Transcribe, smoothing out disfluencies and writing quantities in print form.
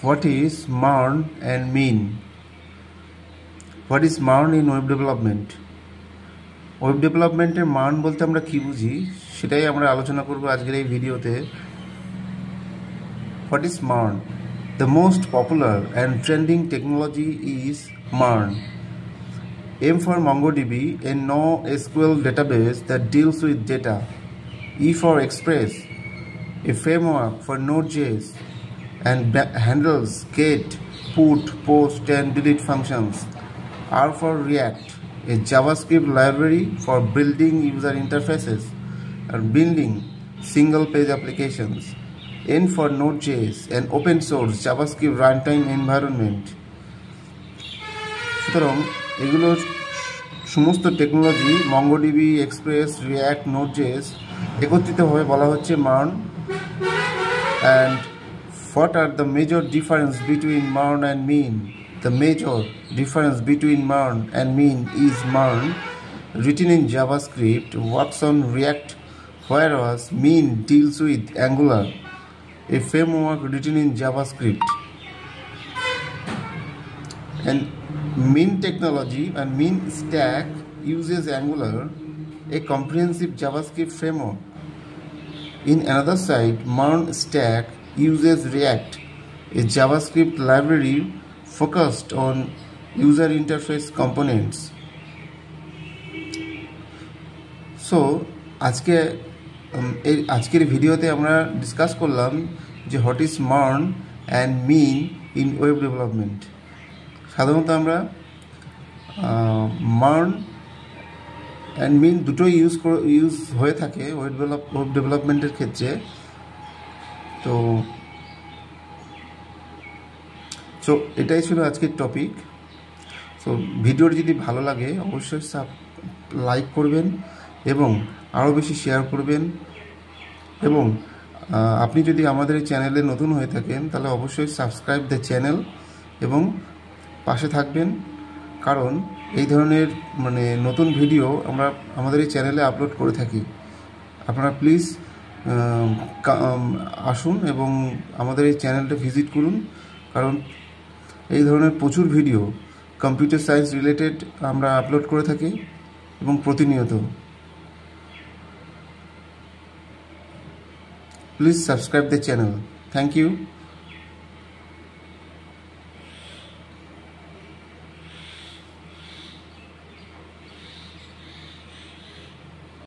What is MERN and MEAN? What is MERN in web development? Web development এর মান বলতে আমরা কি বুঝি সেটাই আমরা আলোচনা করব আজকের এই ভিডিওতে। What is MERN? The most popular and trending technology is MERN. M for MongoDB, a NoSQL database that deals with data. E for Express, a framework for Node.js and handles get, put, post and delete functions. R for React, a JavaScript library for building user interfaces or building single page applications. N for Node.js, an open source JavaScript runtime environment. সুতরাং এগুলো সমস্ত technology MongoDB, Express, React, Node.js একত্রিতভাবে বলা হচ্ছে MERN। And what are the major difference between MERN and MEAN? The major difference between MERN and MEAN is MERN, written in JavaScript, works on React, whereas MEAN deals with Angular, a framework written in JavaScript. And MEAN technology and MEAN stack uses Angular, a comprehensive JavaScript framework. In another side, MERN stack uses React, a JavaScript library focused on user interface components. So আজকের ভিডিওতে আমরা discuss করলাম যে what is MERN and MEAN in web development. সাধারণত আমরা MERN and MEAN দুটোই use হয়ে থাকে ওয়েব ডেভেলপমেন্টের ক্ষেত্রে। তো সো এটাই ছিল আজকের টপিক। সো ভিডিওটি যদি ভালো লাগে অবশ্যই লাইক করবেন এবং আরও বেশি শেয়ার করবেন, এবং আপনি যদি আমাদের এই চ্যানেলে নতুন হয়ে থাকেন তাহলে অবশ্যই সাবস্ক্রাইব দ্য চ্যানেল এবং পাশে থাকবেন, কারণ এই ধরনের নতুন ভিডিও আমরা আমাদের এই চ্যানেলে আপলোড করে থাকি। আপনারা প্লিজ আসুন এবং আমাদের এই চ্যানেলটা ভিজিট করুন, কারণ এই ধরনের প্রচুর ভিডিও কম্পিউটার সায়েন্স রিলেটেড আমরা আপলোড করে থাকি এবং প্রতিনিয়ত। Please subscribe the channel. Thank you.